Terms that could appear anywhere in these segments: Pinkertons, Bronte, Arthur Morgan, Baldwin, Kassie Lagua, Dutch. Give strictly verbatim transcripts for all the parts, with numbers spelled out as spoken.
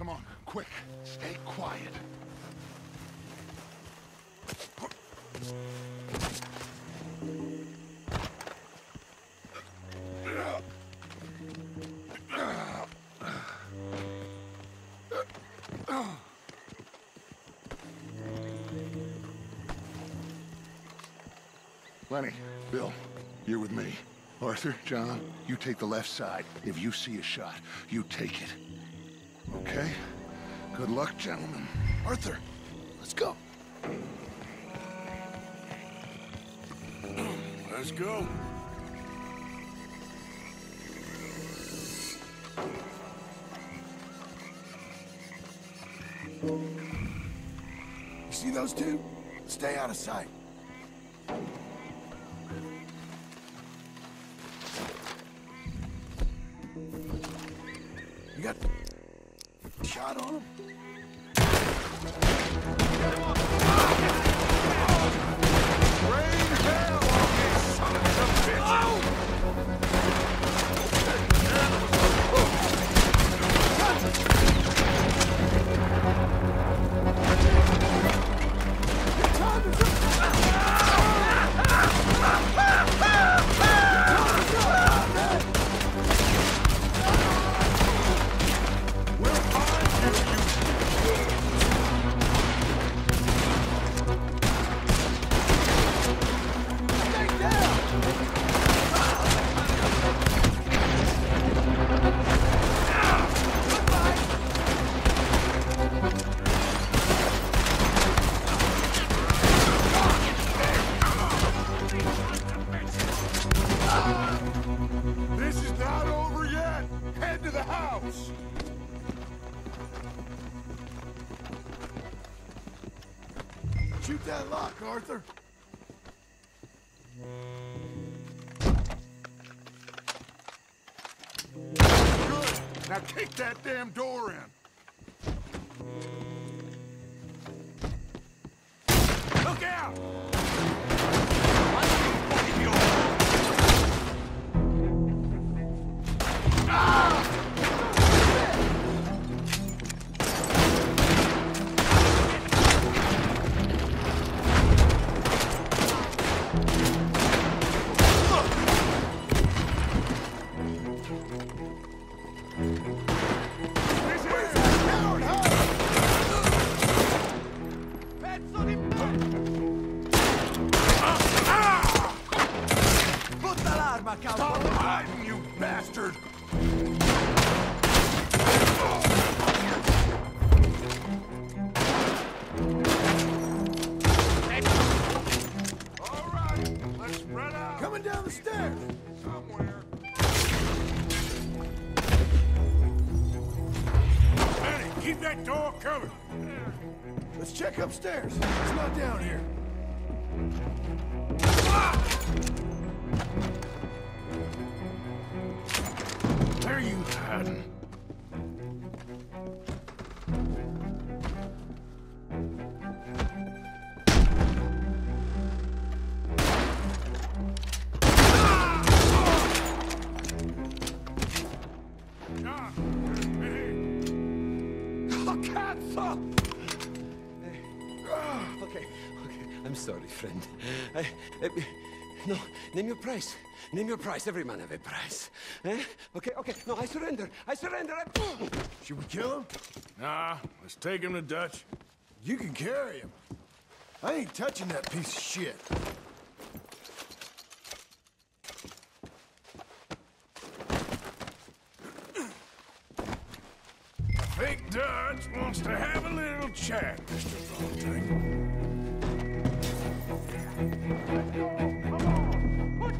Come on, quick. Stay quiet. Lenny, Bill, you're with me. Arthur, John, you take the left side. If you see a shot, you take it. Okay? Good luck, gentlemen. Arthur, let's go. Let's go. You see those two? Stay out of sight. You got a shot on him? Rain hell on this son of a bitch! Oh. Time is up! Shoot that lock, Arthur. Good. Now kick that damn door in. Look out! Stop hiding, you bastard! All right, let's spread out. Coming down the stairs. Somewhere. Manny, keep that door covered. Let's check upstairs. It's not down here. Ah! Where are you hiding? Okay, okay, I'm sorry, friend. I, I, no, name your price. Name your price. Every man have a price. Eh? Okay, okay. No, I surrender. I surrender. I... Should we kill him? Nah, let's take him to Dutch. You can carry him. I ain't touching that piece of shit. I think Dutch wants to have a little chat, Mister Baldwin.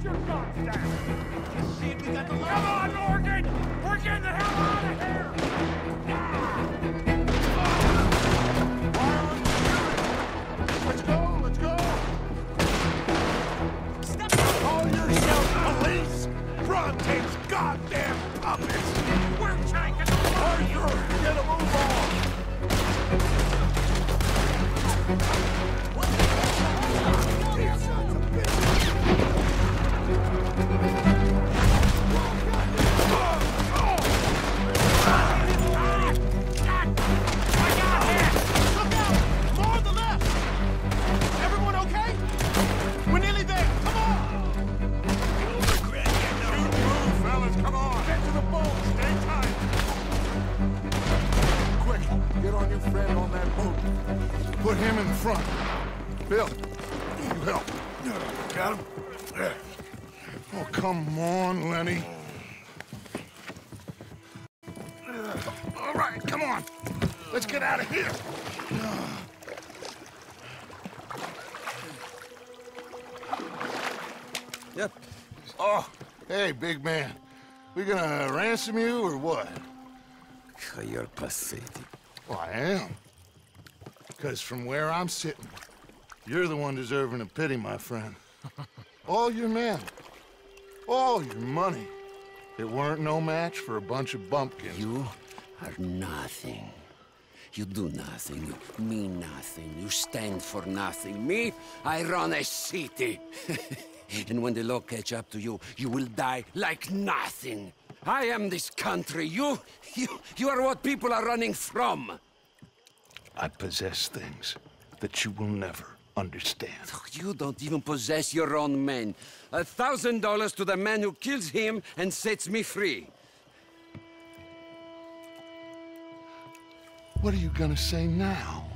Your guns down! You see if we got the line. Come on, Morgan! We're getting the hell out of here! Ah! Let's go, let's go! Step up! Call yourself police! Bronte's goddamn puppets! We're taking the money! Arthur, get a move on! These sons of bitches! Oh, God. Oh, oh. him in front. Bill, you help. Got him? Oh, come on, Lenny. All right, come on. Let's get out of here. Yep. Oh, hey, big man. We gonna ransom you or what? You're pathetic. Well, I am. Because from where I'm sitting, you're the one deserving of pity, my friend. All your men, all your money, it weren't no match for a bunch of bumpkins. You are nothing. You do nothing, you mean nothing, you stand for nothing. Me, I run a city. And when the law catch up to you, you will die like nothing. I am this country. You, you, you are what people are running from. I possess things that you will never understand. You don't even possess your own men. A thousand dollars to the man who kills him and sets me free. What are you gonna say now?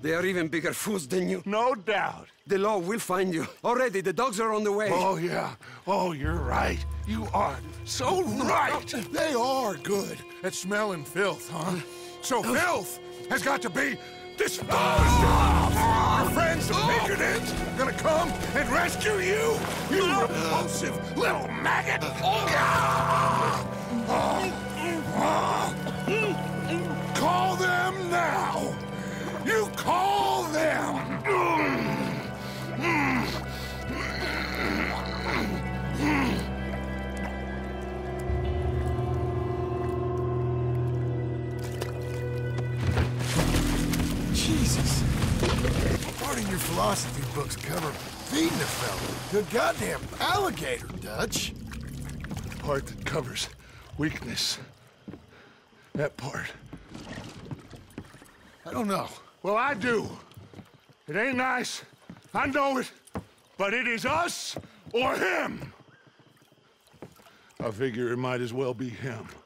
They are even bigger fools than you. No doubt. The law will find you. Already, the dogs are on the way. Oh, yeah. Oh, you're right. You are so right. They are good at smelling filth, huh? So filth has got to be disposed of. Our friends, the Pinkertons, are gonna come and rescue you, you repulsive little maggot. Call them now. You call them! Jesus. Part of your philosophy books cover feeding a fella to a goddamn alligator, Dutch. The part that covers weakness. That part. I don't know. Well, I do. It ain't nice. I know it. But it is us or him. I figure it might as well be him.